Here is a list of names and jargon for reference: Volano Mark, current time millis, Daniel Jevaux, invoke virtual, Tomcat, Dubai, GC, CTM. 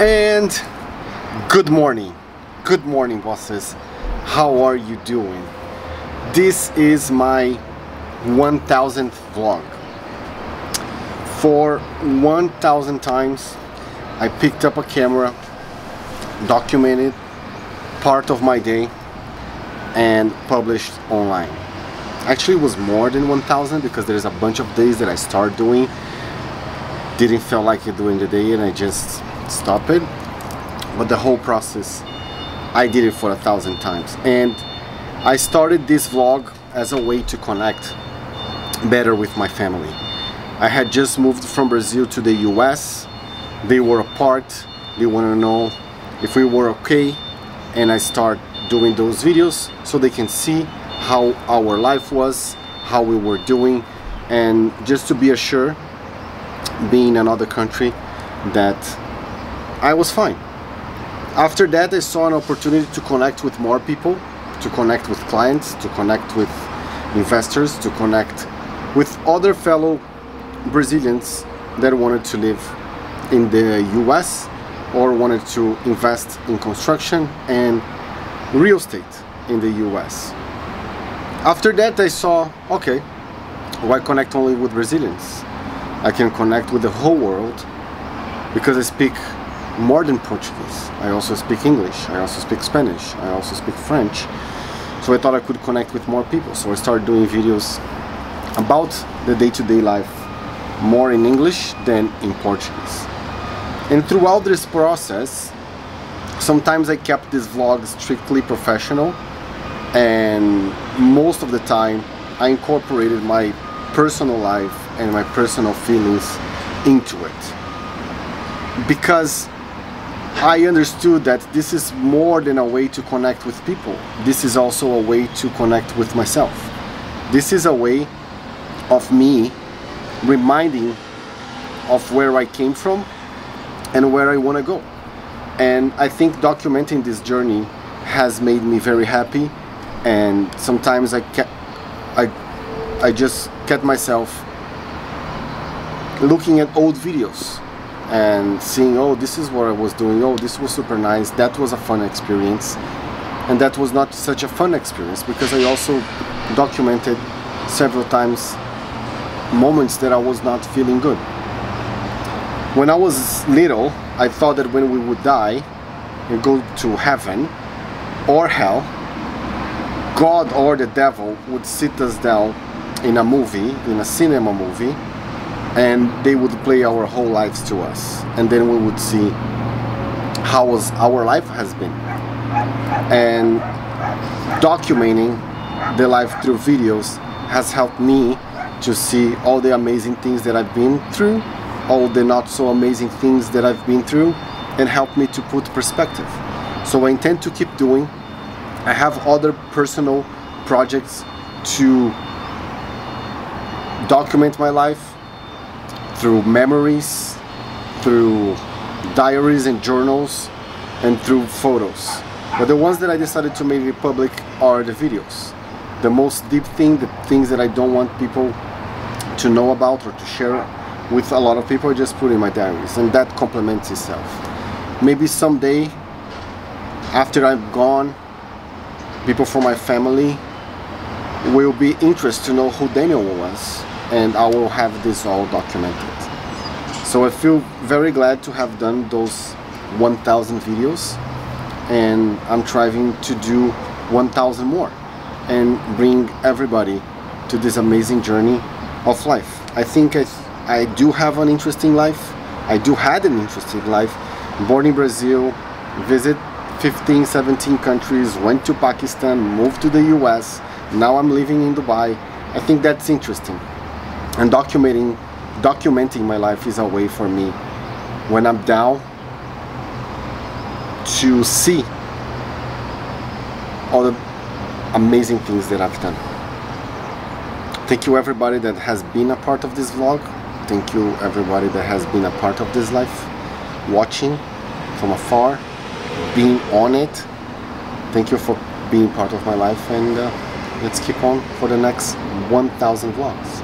And good morning bosses, how are you doing? This is my 1000th vlog. For 1000 times I picked up a camera, documented part of my day and published online. Actually it was more than 1000 because there's a bunch of days that I start doing, didn't feel like it during the day and I just stopped it, but the whole process I did it for 1000 times. And I started this vlog as a way to connect better with my family. I had just moved from Brazil to the US, they were apart, they want to know if we were okay, and I start doing those videos so they can see how our life was, how we were doing, and just to be assured, being in another country, that I was fine. After that I saw an opportunity to connect with more people, to connect with clients, to connect with investors, to connect with other fellow Brazilians that wanted to live in the US or wanted to invest in construction and real estate in the US. After that I saw, okay, why connect only with Brazilians? I can connect with the whole world because I speak more than Portuguese. I also speak English, I also speak Spanish, I also speak French. So I thought I could connect with more people. So I started doing videos about the day-to-day life more in English than in Portuguese. And throughout this process, sometimes I kept this vlog strictly professional and most of the time I incorporated my personal life and my personal feelings into it, because I understood that this is more than a way to connect with people. This is also a way to connect with myself. This is a way of me reminding of where I came from and where I want to go. And I think documenting this journey has made me very happy, and sometimes I just kept myself looking at old videos and seeing, oh, this is what I was doing, oh, this was super nice, that was a fun experience, and that was not such a fun experience, because I also documented several times moments that I was not feeling good. When I was little, I thought that when we would die and go to heaven or hell, God or the devil would sit us down in a movie, in a cinema movie, and they would play our whole lives to us, and then we would see how was our life has been. And documenting the life through videos has helped me to see all the amazing things that I've been through, all the not so amazing things that I've been through, and helped me to put perspective. So I intend to keep doing. I have other personal projects to document my life through memories, through diaries and journals, and through photos. But the ones that I decided to make public are the videos. The most deep thing, the things that I don't want people to know about or to share with a lot of people, I just put in my diaries, and that complements itself. Maybe someday, after I'm gone, people from my family will be interested to know who Daniel was, and I will have this all documented. So I feel very glad to have done those 1000 videos, and I'm striving to do 1000 more and bring everybody to this amazing journey of life. I think I do have an interesting life. I do had an interesting life. Born in Brazil, visit 15, 17 countries, went to Pakistan, moved to the US, now I'm living in Dubai. I think that's interesting. And documenting my life is a way for me, when I'm down, to see all the amazing things that I've done. Thank you everybody that has been a part of this vlog. Thank you everybody that has been a part of this life, watching from afar, being on it. Thank you for being part of my life, and let's keep on for the next 1000 vlogs.